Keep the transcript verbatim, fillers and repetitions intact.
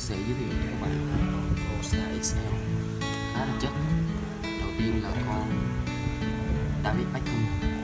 sẽ giới thiệu cho các bạn ProStars ích lờ khá là chất. Đầu tiên là con David Beckham.